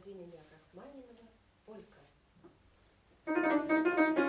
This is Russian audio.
произведения Рахманинова «Полька».